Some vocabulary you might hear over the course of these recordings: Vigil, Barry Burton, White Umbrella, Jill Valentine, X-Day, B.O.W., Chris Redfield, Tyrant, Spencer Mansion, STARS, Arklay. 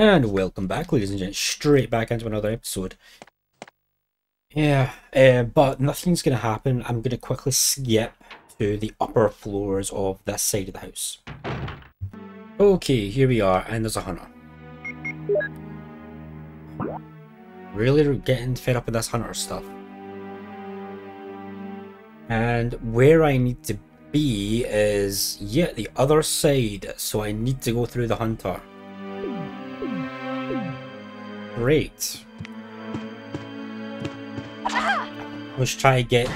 And welcome back, ladies and gents, straight back into another episode. But nothing's going to happen. I'm going to quickly skip to the upper floors of this side of the house. Okay, here we are, and there's a hunter. Really getting fed up with this hunter stuff. And where I need to be is, yeah, the other side, so I need to go through the hunter. Great. Let's try again.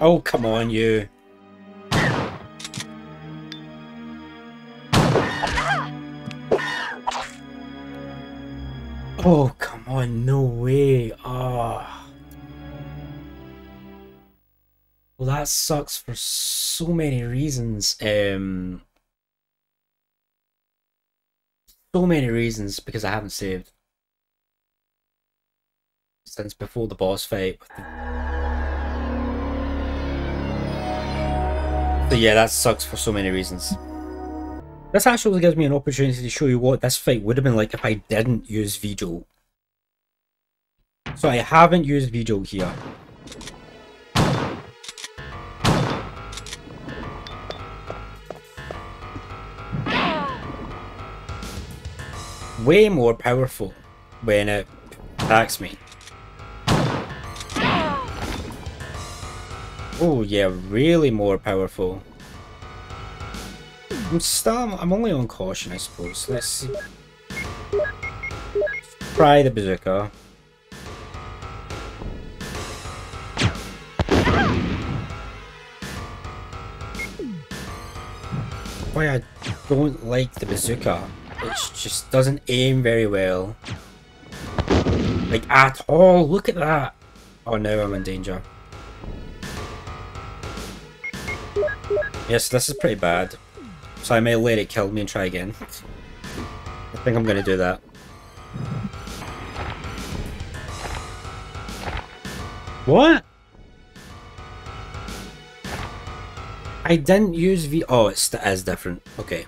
Oh, come on, you. Oh, come on, no way. Ah. Well, that sucks for so many reasons. So many reasons, because I haven't saved since before the boss fight. So yeah, that sucks for so many reasons. This actually gives me an opportunity to show you what this fight would have been like if I didn't use Vigil. So I haven't used Vigil here. Way more powerful when it attacks me. Oh yeah, really more powerful. I'm only on caution, I suppose. Let's see. Try the bazooka. Why I don't like the bazooka. It just doesn't aim very well. Like, at all. Look at that. Oh, now I'm in danger. Yes, this is pretty bad. So I may let it kill me and try again. I think I'm going to do that. What? I didn't use Oh, it is different. Okay.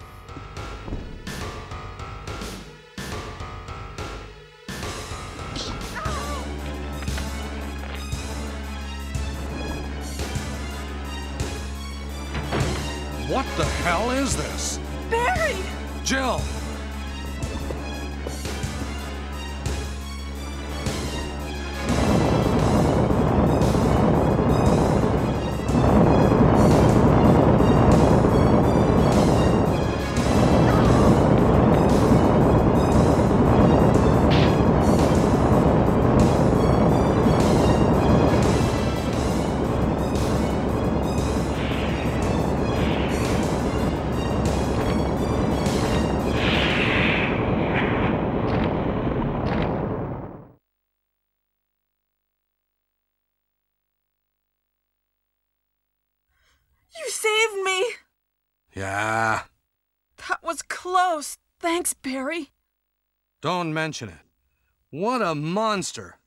What the hell is this? Barry! Jill! You saved me! Yeah. That was close. Thanks, Barry. Don't mention it. What a monster.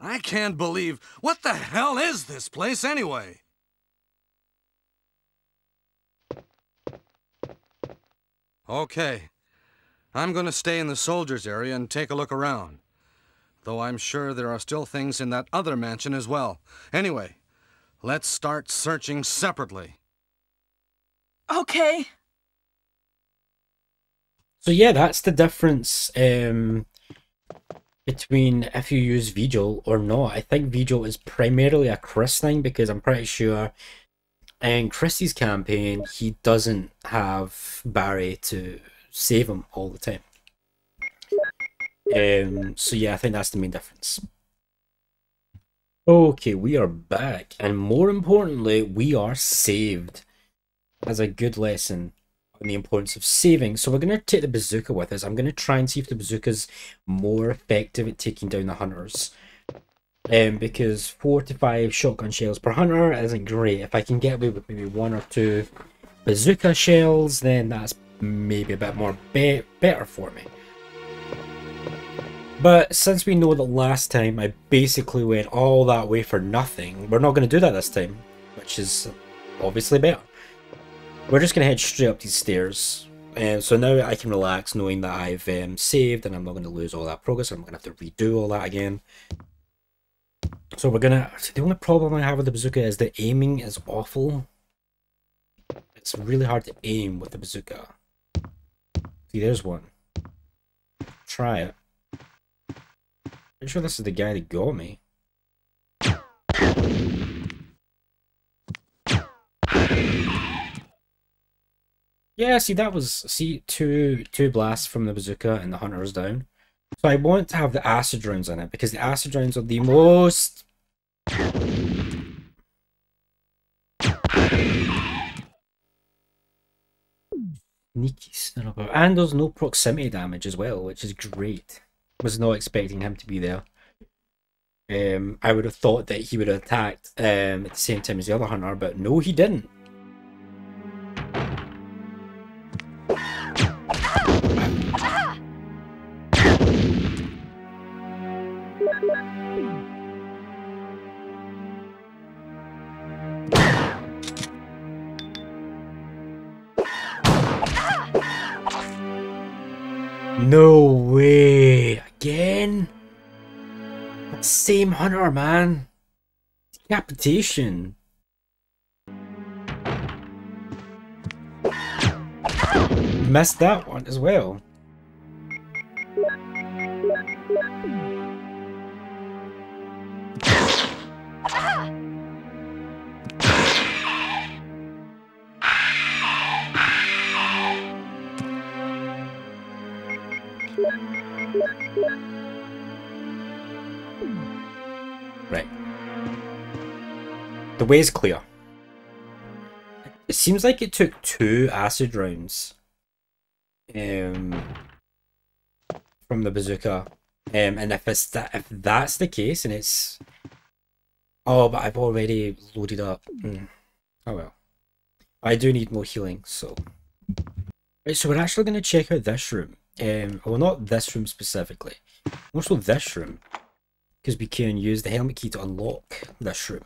I can't believe... What the hell is this place, anyway? Okay. I'm gonna stay in the soldiers' area and take a look around. Though I'm sure there are still things in that other mansion as well. Anyway, let's start searching separately. Okay. So yeah, that's the difference between if you use Vigil or not. I think Vigil is primarily a Chris thing, because I'm pretty sure in Chris's campaign, he doesn't have Barry to save him all the time. So yeah, I think that's the main difference. Okay, we are back, and more importantly, we are saved. As a good lesson on the importance of saving. So we're going to take the bazooka with us. I'm going to try and see if the bazooka's more effective at taking down the hunters. Because 4 to 5 shotgun shells per hunter isn't great. If I can get away with maybe 1 or 2 bazooka shells, then that's maybe a bit more better for me. But since we know that last time I basically went all that way for nothing, we're not going to do that this time, which is obviously about. We're just going to head straight up these stairs. So now I can relax knowing that I've saved and I'm not going to lose all that progress. I'm not going to have to redo all that again. So we're going to... The only problem I have with the bazooka is the aiming is awful. It's really hard to aim with the bazooka. See, there's one. Try it. I'm sure this is the guy that got me. Yeah, see, that was... See, two blasts from the bazooka and the hunter's down. So I want to have the acid rounds in it, because the acid rounds are the most... sneaky son of a... And there's no proximity damage as well, which is great. Was not expecting him to be there. I would have thought that he would have attacked at the same time as the other hunter, but no, he didn't. No way! Again? That same hunter, man! Decapitation! Missed that one as well. Right. The way is clear. It seems like it took 2 acid rounds from the bazooka. And if that's the case, and it's... Oh, but I've already loaded up. Oh well. I do need more healing, so... Right, so we're actually going to check out this room. Well, not this room specifically. Also this room. Because we can use the helmet key to unlock this room.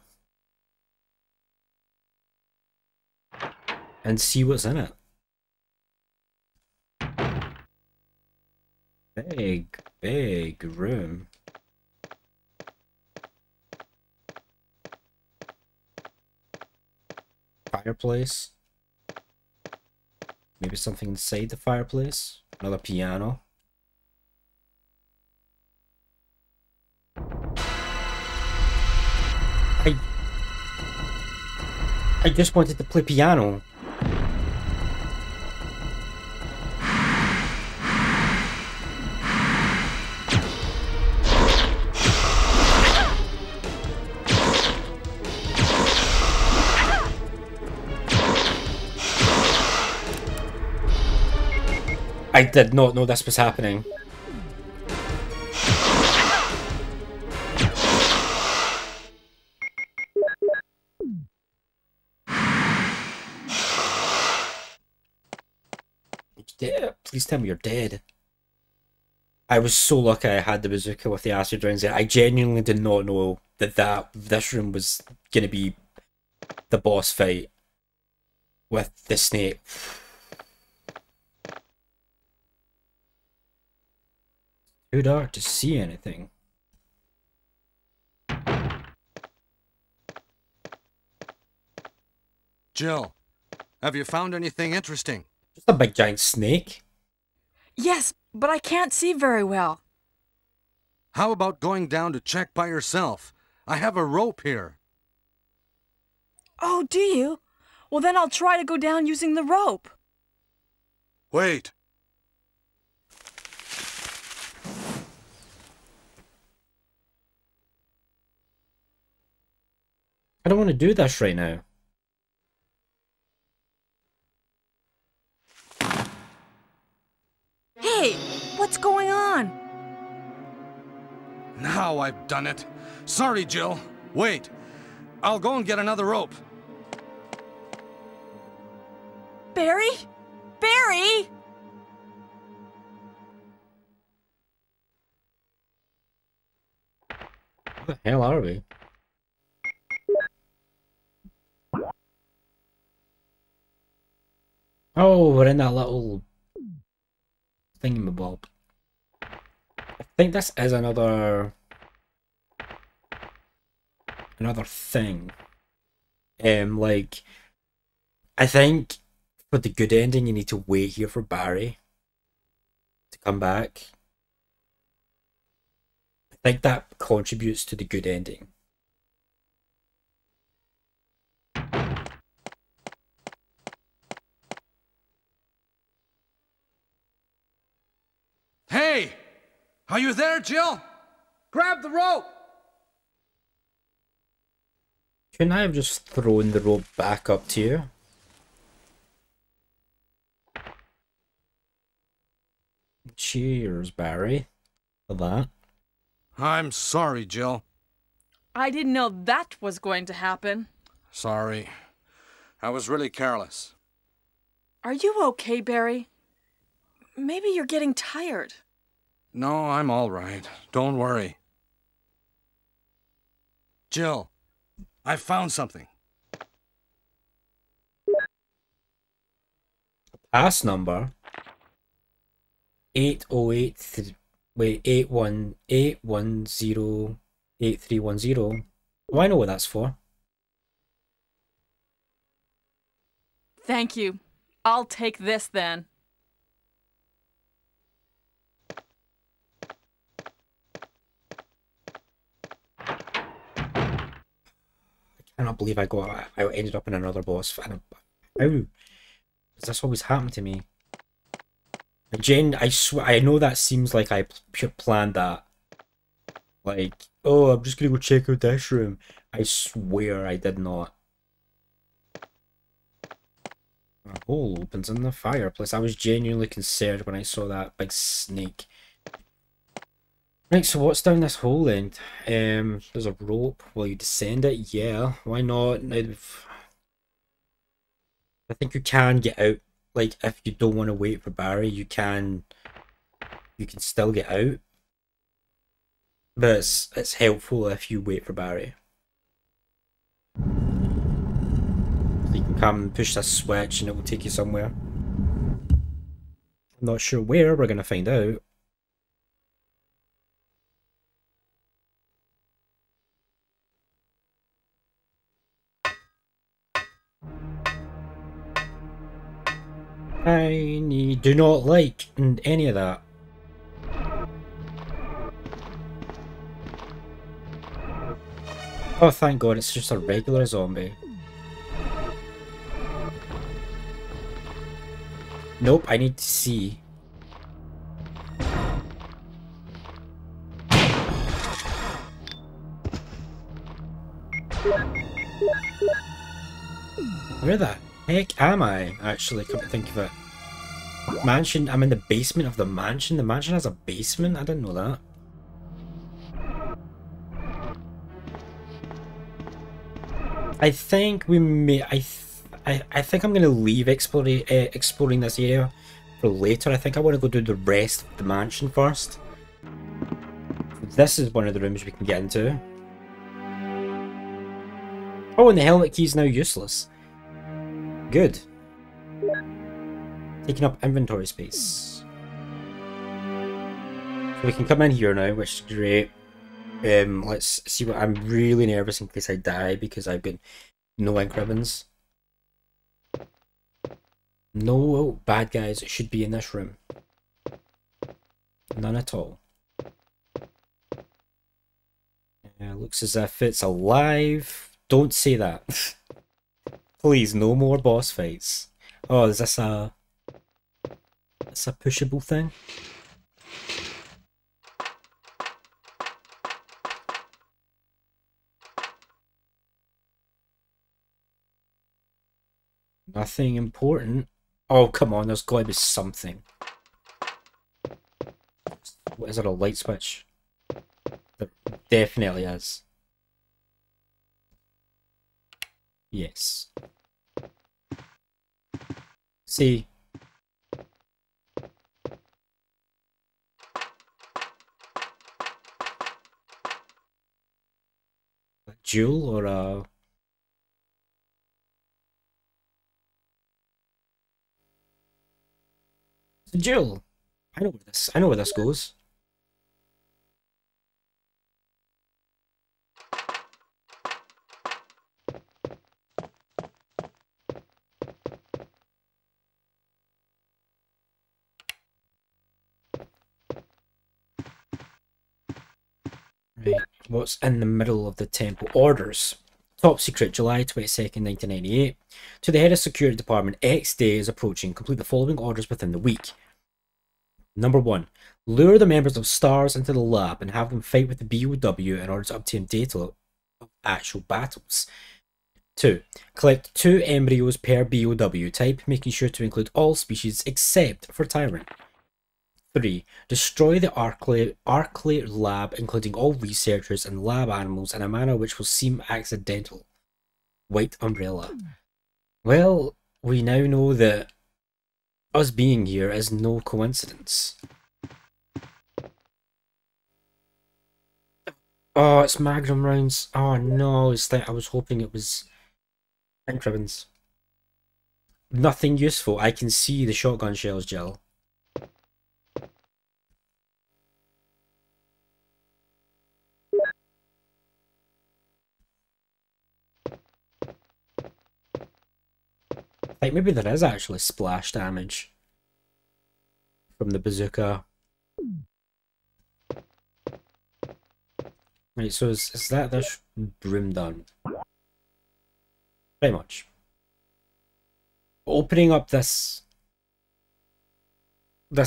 And see what's in it. Big room. Fireplace. Maybe something inside the fireplace. Another piano. I just wanted to play piano. I did not know this was happening. Yeah, please tell me you're dead. I was so lucky I had the bazooka with the acid rounds there. I genuinely did not know that, this room was going to be the boss fight with the snake. Too dark to see anything. Jill, have you found anything interesting? Just a big giant snake. Yes, but I can't see very well. How about going down to check by yourself? I have a rope here. Oh, do you? Well, then I'll try to go down using the rope. Wait. I don't want to do this right now. Hey, what's going on? Now I've done it. Sorry, Jill. Wait, I'll go and get another rope. Barry? Barry? Where the hell are we? Oh, we're in that little thingamabob. I think this is another thing. Like, I think for the good ending, you need to wait here for Barry to come back. I think that contributes to the good ending. Hey! Are you there, Jill? Grab the rope! Couldn't I have just thrown the rope back up to you? Cheers, Barry, for that. I'm sorry, Jill. I didn't know that was going to happen. Sorry. I was really careless. Are you okay, Barry? Maybe you're getting tired. No, I'm all right. Don't worry. Jill, I found something. Pass number 8083. Wait, 818108 310. Oh, I know what that's for. Thank you. I'll take this then. I cannot believe I ended up in another boss. How does this always happen to me? Jen, I swear, I know that seems like I planned that. Like, oh, I'm just gonna go check out this room. I swear I did not. A hole opens in the fireplace. I was genuinely concerned when I saw that big snake. Right, so what's down this hole then? There's a rope. Will you descend it? Yeah, why not? I think you can get out. Like, if you don't want to wait for Barry, you can still get out. But it's helpful if you wait for Barry. So you can come and push this switch and it will take you somewhere. I'm not sure where, we're going to find out. I do not like any of that. Oh, thank God, it's just a regular zombie. Nope, I need to see. Where the heck am I, actually, come to think of it? Mansion, I'm in the basement of the mansion? The mansion has a basement? I didn't know that. I think we may... I think I'm going to leave exploring this area for later. I think I want to go do the rest of the mansion first. This is one of the rooms we can get into. Oh, and the helmet key is now useless. Good. Taking up inventory space. So we can come in here now, which is great. Let's see what I'm really nervous in case I die because I've got no ink ribbons. No bad guys should be in this room. None at all. Looks as if it's alive. Don't say that. Please, no more boss fights. Oh, is this a pushable thing? Nothing important. Oh, come on, there's got to be something. What is it, a light switch? There definitely is. Yes. See. A jewel or a... Jill! I know where this goes. Right, what's in the middle of the temple? Orders. Top secret, July 22nd, 1998. To the head of security department, X-Day is approaching. Complete the following orders within the week. Number 1. Lure the members of STARS into the lab and have them fight with the B.O.W. in order to obtain data of actual battles. 2. Collect 2 embryos per B.O.W. type, making sure to include all species except for Tyrant. 3. Destroy the Arklay lab, including all researchers and lab animals, in a manner which will seem accidental. White Umbrella. Well, we now know that us being here is no coincidence. Oh, it's Magnum rounds. Oh no, it's like I was hoping it was pink ribbons. Nothing useful. I can see the shotgun shells, Jill. Like maybe there is actually splash damage from the bazooka. Right, so is that this room done? Pretty much. Opening up this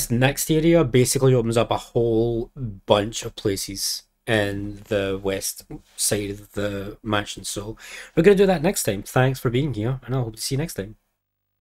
next area basically opens up a whole bunch of places in the west side of the mansion. So we're going to do that next time. Thanks for being here, and I hope to see you next time.